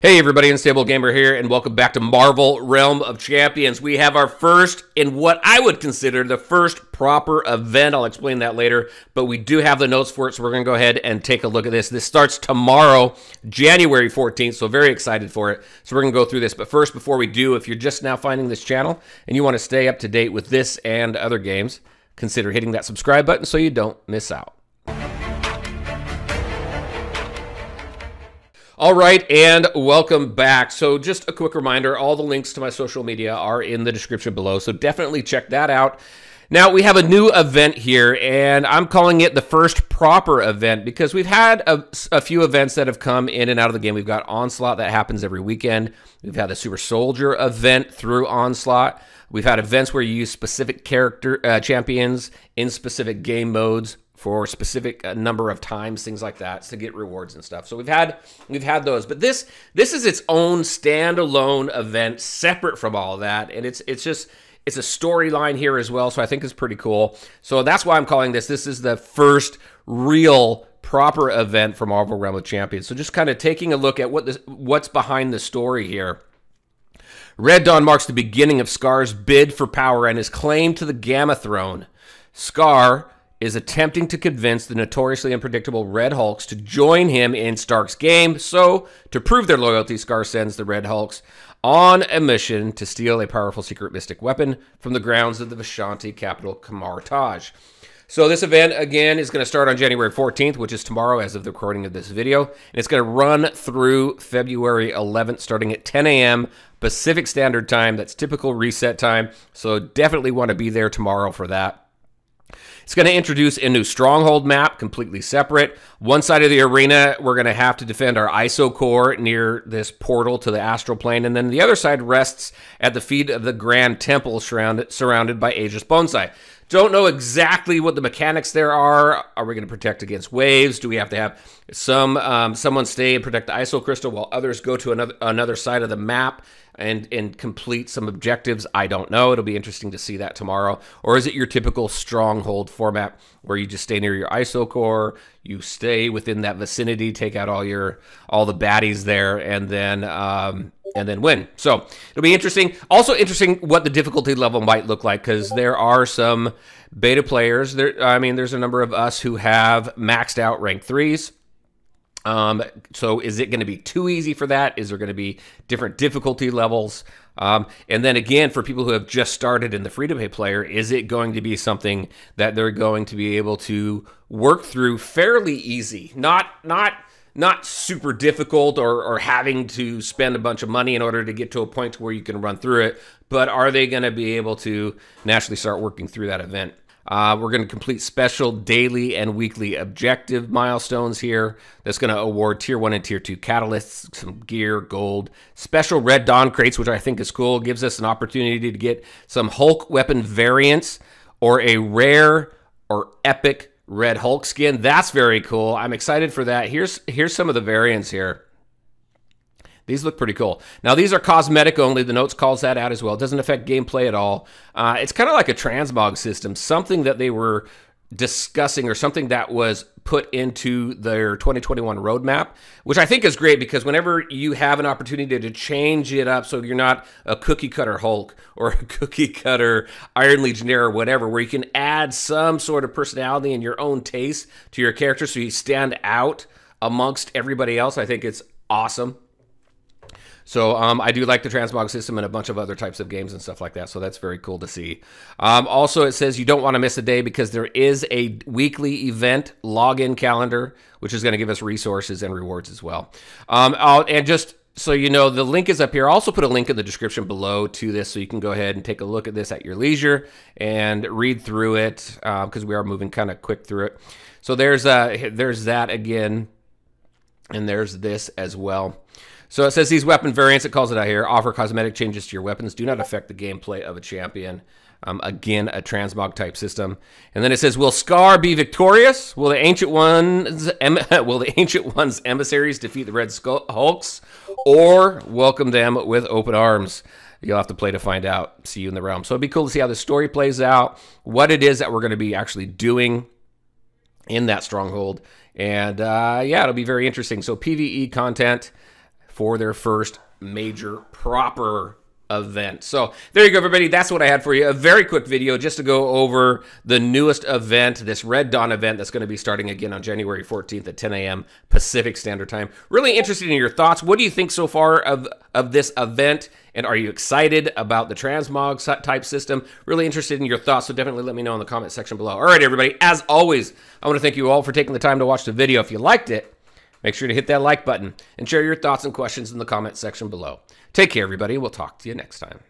Hey everybody, Unstable Gamer here, and welcome back to Marvel Realm of Champions. We have our first, in what I would consider the first proper event. I'll explain that later, but we do have the notes for it, so we're going to go ahead and take a look at this. This starts tomorrow, January 14th, so very excited for it. So we're going to go through this, but first, before we do, if you're just now finding this channel and you want to stay up to date with this and other games, consider hitting that subscribe button so you don't miss out. All right, and welcome back. So just a quick reminder, all the links to my social media are in the description below, so definitely check that out. Now, we have a new event here, and I'm calling it the first proper event because we've had a few events that have come in and out of the game. We've got Onslaught that happens every weekend. We've had the Super Soldier event through Onslaught. We've had events where you use specific character champions in specific game modes for specific number of times, things like that, to get rewards and stuff. So we've had those, but this is its own standalone event, separate from all that, and it's a storyline here as well. So I think it's pretty cool. So that's why I'm calling this is the first real proper event for Marvel Realm of Champions. So just kind of taking a look at what's behind the story here. Red Dawn marks the beginning of Scar's bid for power and his claim to the Gamma Throne. Scar is attempting to convince the notoriously unpredictable Red Hulks to join him in Stark's game. So, to prove their loyalty, Scar sends the Red Hulks on a mission to steal a powerful secret mystic weapon from the grounds of the Vishanti capital, Kamar-Taj. So this event, again, is going to start on January 14th, which is tomorrow as of the recording of this video. And it's going to run through February 11th, starting at 10 a.m. Pacific Standard Time. That's typical reset time. So definitely want to be there tomorrow for that. It's going to introduce a new stronghold map, completely separate. One side of the arena, we're going to have to defend our ISO core near this portal to the astral plane. And then the other side rests at the feet of the Grand Temple, surrounded by Aegis Bonesite. Don't know exactly what the mechanics there are. Are we going to protect against waves? Do we have to have someone stay and protect the ISO crystal while others go to another side of the map and complete some objectives? I don't know. It'll be interesting to see that tomorrow. Or is it your typical stronghold format where you just stay near your ISO core, you stay within that vicinity, take out all the baddies there, and then win? So it'll be interesting. Also interesting what the difficulty level might look like, because there are some beta players. There's a number of us who have maxed out rank 3s. So is it going to be too easy for that? Is there going to be different difficulty levels? And then again, for people who have just started in the free-to-play player, is it going to be something that they're going to be able to work through fairly easy? Not super difficult or having to spend a bunch of money in order to get to a point where you can run through it, but are they going to be able to naturally start working through that event? We're going to complete special daily and weekly objective milestones here. That's going to award Tier 1 and Tier 2 catalysts, some gear, gold, special Red Dawn crates, which I think is cool. Gives us an opportunity to get some Hulk weapon variants or a rare or epic Red Hulk skin. That's very cool. I'm excited for that. Here's some of the variants here. These look pretty cool. Now, these are cosmetic only. The notes calls that out as well. It doesn't affect gameplay at all. It's kind of like a transmog system, something that they were discussing or something that was put into their 2021 roadmap, which I think is great, because whenever you have an opportunity to change it up so you're not a cookie cutter Hulk or a cookie cutter Iron Legionnaire or whatever, where you can add some sort of personality and your own taste to your character so you stand out amongst everybody else, I think it's awesome. So I do like the transmog system and a bunch of other types of games and stuff like that. So that's very cool to see. Also, it says you don't want to miss a day because there is a weekly event login calendar, which is going to give us resources and rewards as well. And just so you know, the link is up here. I'll also put a link in the description below to this, so you can go ahead and take a look at this at your leisure and read through it, because we are moving kind of quick through it. So there's that again, and there's this as well. So it says these weapon variants, it calls it out here, offer cosmetic changes to your weapons, do not affect the gameplay of a champion. Again, a transmog type system. And then it says, will Scar be victorious? Will the Ancient One's emissaries defeat the Red Skull Hulks, or welcome them with open arms? You'll have to play to find out. See you in the realm. So it'd be cool to see how the story plays out, what it is that we're going to be actually doing in that stronghold. And yeah, it'll be very interesting. So PvE content for their first major proper event. So there you go, everybody. That's what I had for you. A very quick video just to go over the newest event, this Red Dawn event that's going to be starting again on January 14th at 10 a.m. Pacific Standard Time. Really interested in your thoughts. What do you think so far of this event? And are you excited about the transmog type system? Really interested in your thoughts, so definitely let me know in the comment section below. All right, everybody. As always, I want to thank you all for taking the time to watch the video. If you liked it, make sure to hit that like button and share your thoughts and questions in the comment section below. Take care, everybody. We'll talk to you next time.